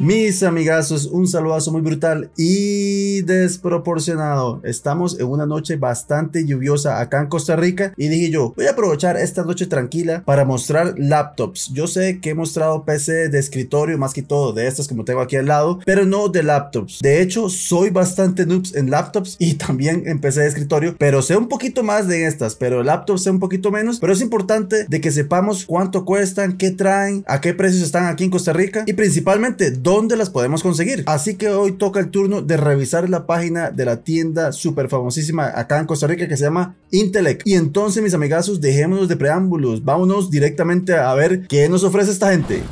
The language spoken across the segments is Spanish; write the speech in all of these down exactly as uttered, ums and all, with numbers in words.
Mis amigazos, un saludazo muy brutal y desproporcionado. Estamos en una noche bastante lluviosa acá en Costa Rica y dije yo, voy a aprovechar esta noche tranquila para mostrar laptops. Yo sé que he mostrado P C de escritorio, más que todo de estas como tengo aquí al lado, pero no de laptops. De hecho, soy bastante noobs en laptops y también en P C de escritorio, pero sé un poquito más de estas, pero laptops sé un poquito menos. Pero es importante de que sepamos cuánto cuestan, qué traen, a qué precios están aquí en Costa Rica y principalmente dónde las podemos conseguir. Así que hoy toca el turno de revisar la página de la tienda súper famosísima acá en Costa Rica que se llama Intelec. Y entonces, mis amigazos, dejémonos de preámbulos, vámonos directamente a ver qué nos ofrece esta gente.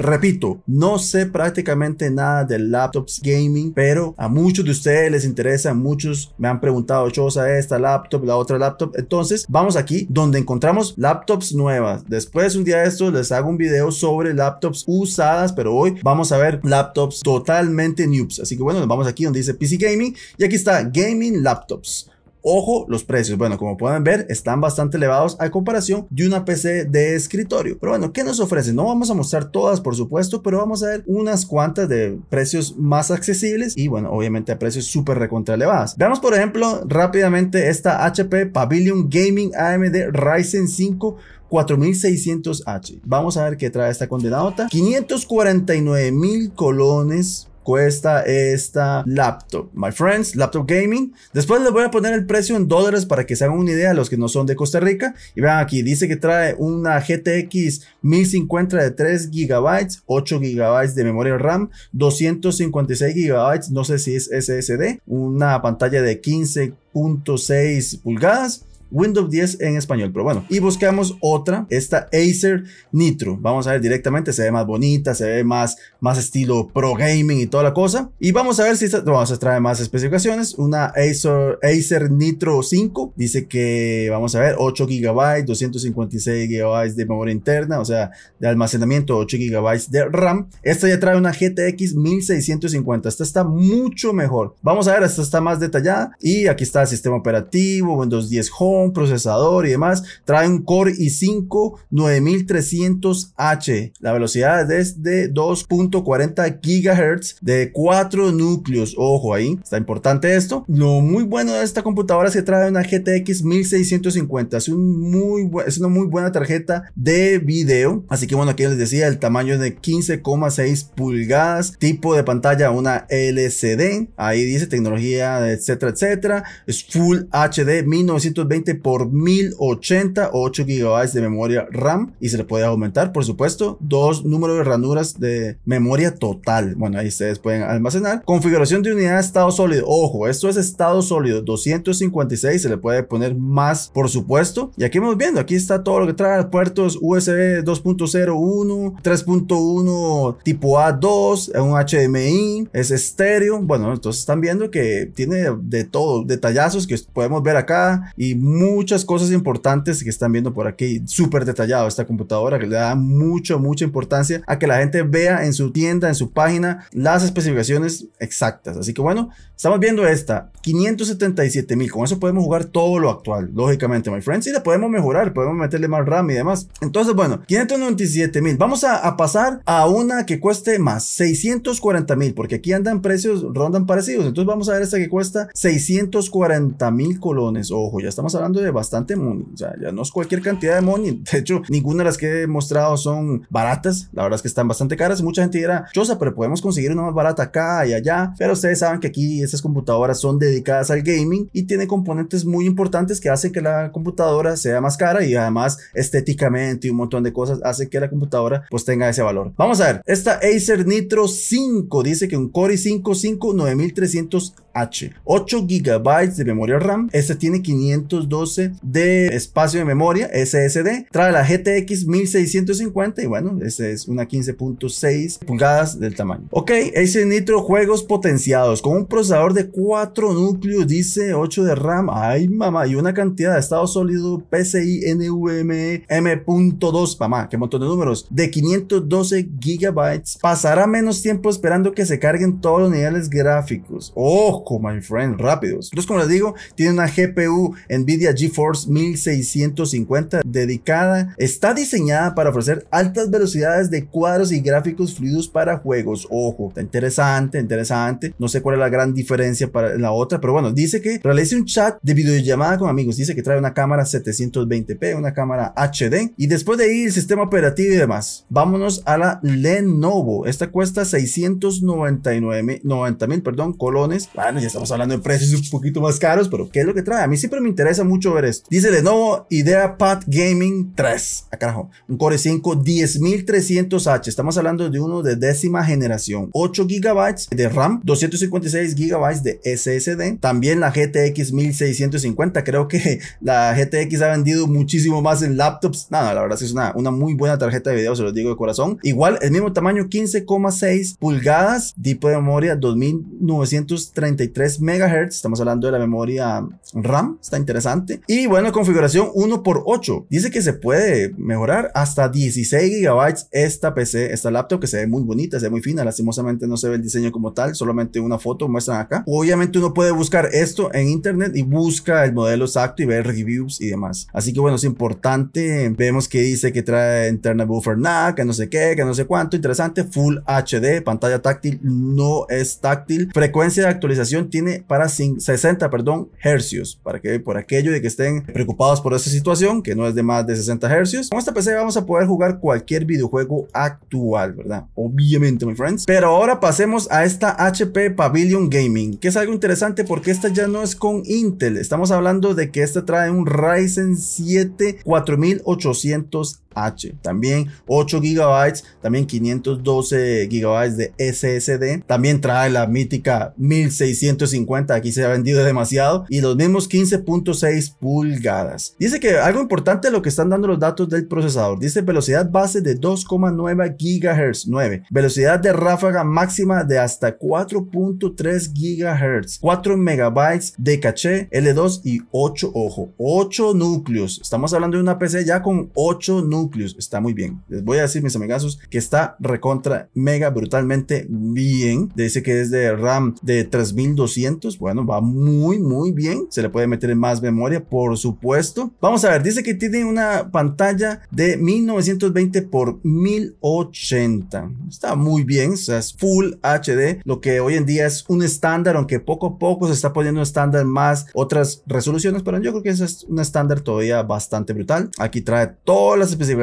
Repito, no sé prácticamente nada de laptops gaming, pero a muchos de ustedes les interesa, muchos me han preguntado, chosa, esta laptop, la otra laptop. Entonces vamos aquí donde encontramos laptops nuevas. Después un día de estos les hago un video sobre laptops usadas, pero hoy vamos a ver laptops totalmente noobs. Así que bueno, nos vamos aquí donde dice P C Gaming y aquí está Gaming Laptops. Ojo los precios, bueno, como pueden ver están bastante elevados a comparación de una P C de escritorio, pero bueno, ¿qué nos ofrece? No vamos a mostrar todas por supuesto, pero vamos a ver unas cuantas de precios más accesibles y bueno, obviamente a precios súper recontra elevadas. Veamos por ejemplo rápidamente esta H P Pavilion Gaming A M D Ryzen cinco cuatro mil seiscientos H. Vamos a ver qué trae esta condenadota. Quinientos cuarenta y nueve mil colones cuesta esta laptop, my friends, laptop gaming. Después les voy a poner el precio en dólares para que se hagan una idea los que no son de Costa Rica. Y vean aquí, dice que trae una G T X mil cincuenta de tres gigabytes, ocho gigabytes de memoria RAM, doscientos cincuenta y seis gigabytes, no sé si es S S D, una pantalla de quince punto seis pulgadas, Windows diez en español, pero bueno. Y buscamos otra, esta Acer Nitro. Vamos a ver directamente, se ve más bonita, se ve más, más estilo pro gaming y toda la cosa. Y vamos a ver si esta, vamos a traer más especificaciones. Una Acer, Acer Nitro cinco. Dice que, vamos a ver, ocho gigabytes, doscientos cincuenta y seis gigabytes de memoria interna, o sea, de almacenamiento, ocho gigabytes de RAM. Esta ya trae una G T X mil seiscientos cincuenta. Esta está mucho mejor. Vamos a ver, esta está más detallada. Y aquí está el sistema operativo, Windows diez Home, procesador y demás. Trae un Core i cinco nueve mil trescientos H, la velocidad es de dos punto cuarenta gigahertz, de cuatro núcleos, ojo ahí, está importante esto. Lo muy bueno de esta computadora es que trae una G T X mil seiscientos cincuenta, es, un muy es una muy buena tarjeta de video. Así que bueno, aquí les decía, el tamaño es de quince coma seis pulgadas, tipo de pantalla una L C D, ahí dice tecnología, etcétera, etcétera, es Full H D mil novecientos veinte por mil ochenta, ocho gigabytes de memoria RAM y se le puede aumentar por supuesto, dos números de ranuras de memoria total. Bueno, ahí ustedes pueden almacenar. Configuración de unidad de estado sólido, ojo, esto es estado sólido, doscientos cincuenta y seis, se le puede poner más por supuesto. Y aquí vamos viendo, aquí está todo lo que trae, puertos U S B dos punto cero uno, tres punto uno tipo A dos, un H D M I, es estéreo. Bueno, entonces están viendo que tiene de todo, detallazos que podemos ver acá y muchas cosas importantes que están viendo por aquí, súper detallado esta computadora, que le da mucha, mucha importancia a que la gente vea en su tienda, en su página, las especificaciones exactas. Así que bueno, estamos viendo esta, quinientos setenta y siete mil, con eso podemos jugar todo lo actual, lógicamente, my friends, y la podemos mejorar, podemos meterle más RAM y demás. Entonces bueno, quinientos noventa y siete mil, vamos a, a pasar a una que cueste más, seiscientos cuarenta mil, porque aquí andan precios, rondan parecidos. Entonces vamos a ver esta que cuesta seiscientos cuarenta mil colones, ojo, ya estamos hablando de bastante money, o sea, ya no es cualquier cantidad de money. De hecho, ninguna de las que he mostrado son baratas, la verdad es que están bastante caras. Mucha gente dirá, chosa, pero podemos conseguir una más barata acá y allá, pero ustedes saben que aquí estas computadoras son dedicadas al gaming y tienen componentes muy importantes que hacen que la computadora sea más cara y además estéticamente y un montón de cosas hacen que la computadora pues tenga ese valor. Vamos a ver, esta Acer Nitro cinco dice que un Core i cinco nueve mil trescientos H, ocho gigabytes de memoria RAM, este tiene quinientos doce de espacio de memoria S S D, trae la G T X mil seiscientos cincuenta y bueno, esta es una quince punto seis pulgadas del tamaño. Ok, Acer Nitro juegos potenciados con un procesador de cuatro núcleos, dice ocho de RAM, ay mamá, y una cantidad de estado sólido PCI NVMe M punto dos, mamá, qué montón de números, de quinientos doce gigabytes. Pasará menos tiempo esperando que se carguen todos los niveles gráficos, ojo, poco, my friend, rápidos. Entonces, como les digo, tiene una G P U Nvidia GeForce mil seiscientos cincuenta dedicada, está diseñada para ofrecer altas velocidades de cuadros y gráficos fluidos para juegos. Ojo, está interesante, interesante. No sé cuál es la gran diferencia para la otra, pero bueno, dice que realice un chat de videollamada con amigos. Dice que trae una cámara setecientos veinte p, una cámara H D, y después de ahí el sistema operativo y demás. Vámonos a la Lenovo. Esta cuesta seiscientos noventa y nueve mil, perdón, colones. Bueno, ya estamos hablando de precios un poquito más caros, pero ¿qué es lo que trae? A mí siempre me interesa mucho ver esto. Dice Lenovo IdeaPad Gaming tres. Ah, carajo. Un Core cinco diez mil trescientos H. Estamos hablando de uno de décima generación. ocho gigabytes de RAM, doscientos cincuenta y seis gigabytes de S S D. También la G T X mil seiscientos cincuenta. Creo que la G T X ha vendido muchísimo más en laptops. Nada, la verdad es que es una, una muy buena tarjeta de video, se los digo de corazón. Igual, el mismo tamaño, quince coma seis pulgadas, tipo de memoria dos mil novecientos treinta y tres megahercios. Estamos hablando de la memoria RAM, está interesante. Y bueno, configuración uno por ocho. Dice que se puede mejorar hasta dieciséis gigabytes esta P C, esta laptop, que se ve muy bonita, se ve muy fina. Lastimosamente no se ve el diseño como tal, solamente una foto muestran acá. Obviamente uno puede buscar esto en internet y busca el modelo exacto y ver reviews y demás. Así que bueno, es importante. Vemos que dice que trae internet buffer N A C, que no sé qué, que no sé cuánto. Interesante, Full H D, pantalla táctil, no es táctil. Frecuencia de actualización tiene para sesenta hercios, para que por aquello de que estén preocupados por esta situación, que no es de más de sesenta hercios. Con esta P C vamos a poder jugar cualquier videojuego actual, ¿verdad? Obviamente, my friends. Pero ahora pasemos a esta H P Pavilion Gaming, que es algo interesante porque esta ya no es con Intel. Estamos hablando de que esta trae un Ryzen siete cuatro mil ochocientos H, también ocho gigabytes, también quinientos doce gigabytes de S S D. También trae la mítica mil seiscientos cincuenta, aquí se ha vendido demasiado, y los mismos quince coma seis pulgadas. Dice que algo importante es lo que están dando los datos del procesador. Dice velocidad base de dos coma nueve gigahercios, nueve. Velocidad de ráfaga máxima de hasta cuatro punto tres gigahercios, cuatro megabytes de caché L dos y ocho, ojo, ocho núcleos. Estamos hablando de una P C ya con ocho núcleos. Está muy bien. Les voy a decir, mis amigazos, que está recontra mega brutalmente bien. Dice que es de RAM de tres mil doscientos. Bueno, va muy muy bien. Se le puede meter más memoria, por supuesto. Vamos a ver, dice que tiene una pantalla de mil novecientos veinte por mil ochenta. Está muy bien, o sea, es Full H D, lo que hoy en día es un estándar, aunque poco a poco se está poniendo un estándar más otras resoluciones, pero yo creo que eso es un estándar todavía bastante brutal. Aquí trae todas las especificaciones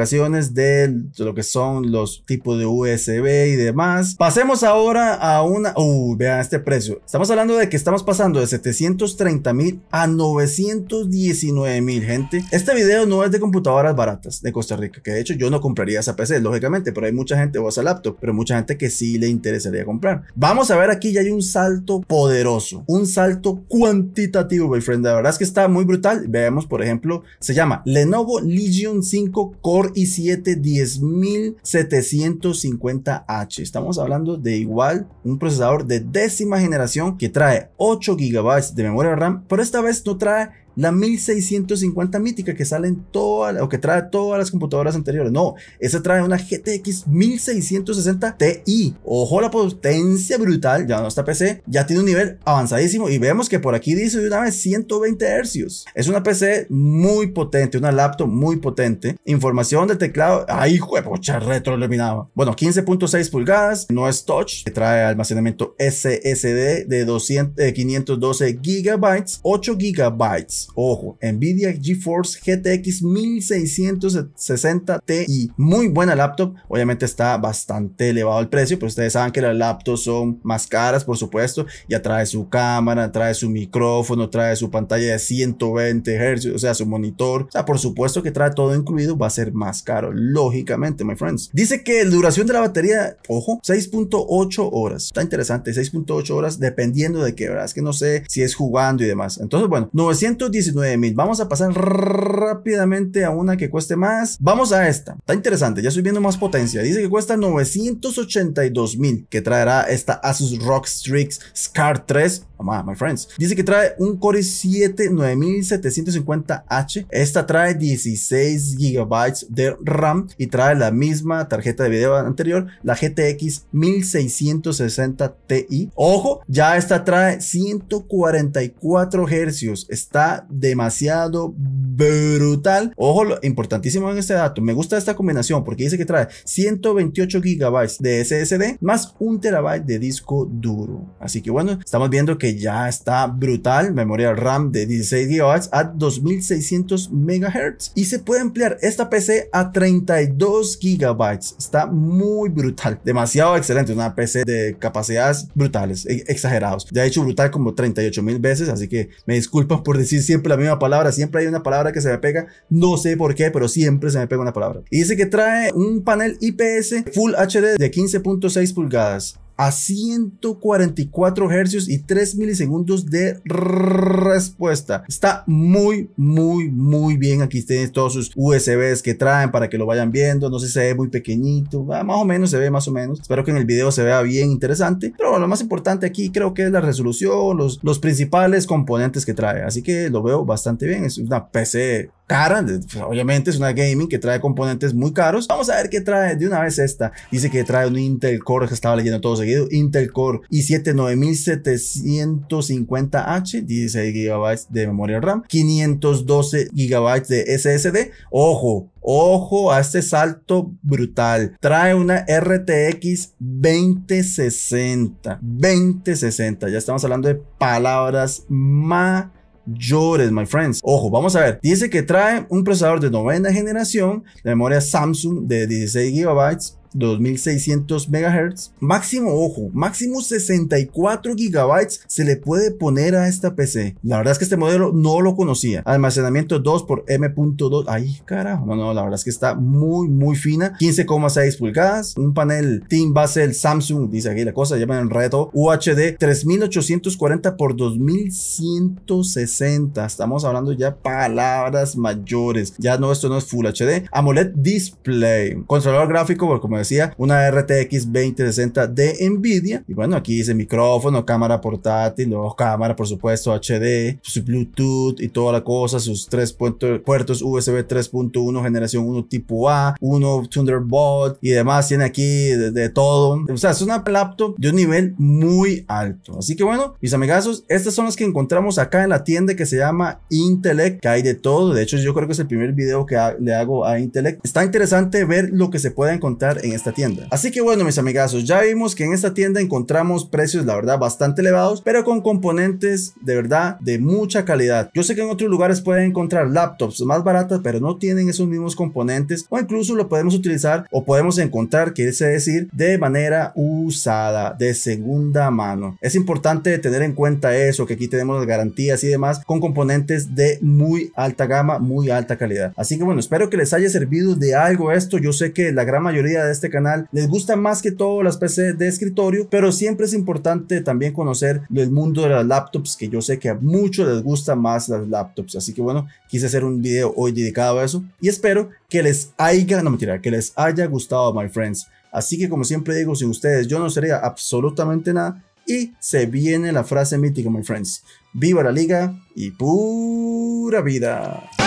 de lo que son los tipos de U S B y demás. Pasemos ahora a una... Uh, vean este precio. Estamos hablando de que estamos pasando de setecientos treinta mil a novecientos diecinueve mil, gente. Este video no es de computadoras baratas de Costa Rica, que de hecho yo no compraría esa P C, lógicamente, pero hay mucha gente, o esa laptop, pero mucha gente que sí le interesaría comprar. Vamos a ver, aquí ya hay un salto poderoso, un salto cuantitativo, my friend. La verdad es que está muy brutal. Veamos, por ejemplo, se llama Lenovo Legion cinco Core i siete diez mil setecientos cincuenta H. Estamos hablando de igual un procesador de décima generación que trae ocho gigabytes de memoria RAM, pero esta vez no trae la mil seiscientos cincuenta mítica que salen todas, o que trae todas las computadoras anteriores. No, esa trae una G T X mil seiscientos sesenta T I. Ojo la potencia brutal. Ya no está P C, ya tiene un nivel avanzadísimo. Y vemos que por aquí dice de una vez ciento veinte hercios. Es una P C muy potente, una laptop muy potente. Información de teclado, ay juepucha, retroiluminado. Bueno, quince coma seis pulgadas, no es touch. Trae almacenamiento S S D de quinientos doce gigabytes, ocho gigabytes. Ojo, Nvidia GeForce G T X mil seiscientos sesenta T I. Muy buena laptop. Obviamente está bastante elevado el precio, pero ustedes saben que las laptops son más caras, por supuesto. Ya trae su cámara, trae su micrófono, trae su pantalla de ciento veinte hercios, o sea, su monitor. O sea, por supuesto que trae todo incluido, va a ser más caro, lógicamente, my friends. Dice que la duración de la batería, ojo, seis punto ocho horas. Está interesante, seis punto ocho horas, dependiendo de qué, ¿verdad? Es que no sé si es jugando y demás. Entonces, bueno, novecientos diecinueve mil. Vamos a pasar rápidamente a una que cueste más. Vamos a esta, está interesante, ya estoy viendo más potencia. Dice que cuesta novecientos ochenta y dos mil, que traerá esta Asus R O G Strix Scar tres. mamá, my friends. Dice que trae un Core i siete nueve mil setecientos cincuenta H. Esta trae dieciséis gigabytes de RAM y trae la misma tarjeta de video anterior, la G T X mil seiscientos sesenta T I. Ojo, ya esta trae ciento cuarenta y cuatro hercios. Está demasiado brutal. Ojo, importantísimo en este dato. Me gusta esta combinación porque dice que trae ciento veintiocho gigabytes de S S D más un terabyte de disco duro. Así que bueno, estamos viendo que ya está brutal. Memoria RAM de dieciséis gigabytes a dos mil seiscientos megahercios. Y se puede ampliar esta P C a treinta y dos gigabytes. Está muy brutal. Demasiado excelente. Una P C de capacidades brutales, exagerados. Ya he hecho brutal como treinta y ocho mil veces. Así que me disculpan por decir siempre la misma palabra. Siempre hay una palabra que se me pega. No sé por qué, pero siempre se me pega una palabra. Y dice que trae un panel I P S Full H D de quince punto seis pulgadas. A ciento cuarenta y cuatro hercios y tres milisegundos de respuesta. Está muy, muy, muy bien. Aquí tienen todos sus U S Bs que traen para que lo vayan viendo. No sé si se ve muy pequeñito. Ah, más o menos se ve, más o menos. Espero que en el video se vea bien interesante. Pero lo más importante aquí creo que es la resolución, los, los principales componentes que trae. Así que lo veo bastante bien. Es una P C cara, obviamente es una gaming que trae componentes muy caros. Vamos a ver qué trae de una vez esta. Dice que trae un Intel Core, que estaba leyendo todo seguido, Intel Core i siete nueve mil setecientos cincuenta H, dieciséis gigabytes de memoria RAM, quinientos doce gigabytes de S S D. Ojo, ojo a este salto brutal. Trae una R T X veinte sesenta, ya estamos hablando de palabras más llores, my friends. Ojo, vamos a ver. Dice que trae un procesador de novena generación, de memoria Samsung de dieciséis gigabytes, dos mil seiscientos megahercios. Máximo, ojo, máximo sesenta y cuatro gigabytes se le puede poner a esta P C. La verdad es que este modelo no lo conocía. Almacenamiento dos por M punto dos. Ay, carajo. No, no, la verdad es que está muy, muy fina. quince coma seis pulgadas. Un panel Team Basel Samsung. Dice aquí la cosa, ya me enredé todo. U H D tres mil ochocientos cuarenta por dos mil ciento sesenta. Estamos hablando ya palabras mayores. Ya no, esto no es Full H D. AMOLED Display. Controlador gráfico, porque como decía, una R T X veinte sesenta de Nvidia. Y bueno, aquí dice micrófono, cámara portátil, luego cámara, por supuesto, H D, su Bluetooth y toda la cosa, sus tres puertos U S B tres punto uno, generación uno tipo A, uno Thunderbolt y demás. Tiene aquí de, de todo. O sea, es una laptop de un nivel muy alto. Así que bueno, mis amigazos, estas son las que encontramos acá en la tienda que se llama Intelec, que hay de todo. De hecho, yo creo que es el primer video que le hago a Intelec. Está interesante ver lo que se puede encontrar en esta tienda. Así que bueno, mis amigazos, ya vimos que en esta tienda encontramos precios, la verdad, bastante elevados, pero con componentes de verdad de mucha calidad. Yo sé que en otros lugares pueden encontrar laptops más baratas, pero no tienen esos mismos componentes, o incluso lo podemos utilizar o podemos encontrar, quiere decir, de manera usada, de segunda mano. Es importante tener en cuenta eso, que aquí tenemos las garantías y demás con componentes de muy alta gama, muy alta calidad. Así que bueno, espero que les haya servido de algo esto. Yo sé que la gran mayoría de este canal les gusta más que todo las P C de escritorio, pero siempre es importante también conocer el mundo de las laptops, que yo sé que a muchos les gusta más las laptops. Así que bueno, quise hacer un video hoy dedicado a eso y espero que les haya, no mentira, que les haya gustado, my friends. Así que como siempre digo, sin ustedes yo no sería absolutamente nada, y se viene la frase mítica, my friends: viva la liga y pura vida.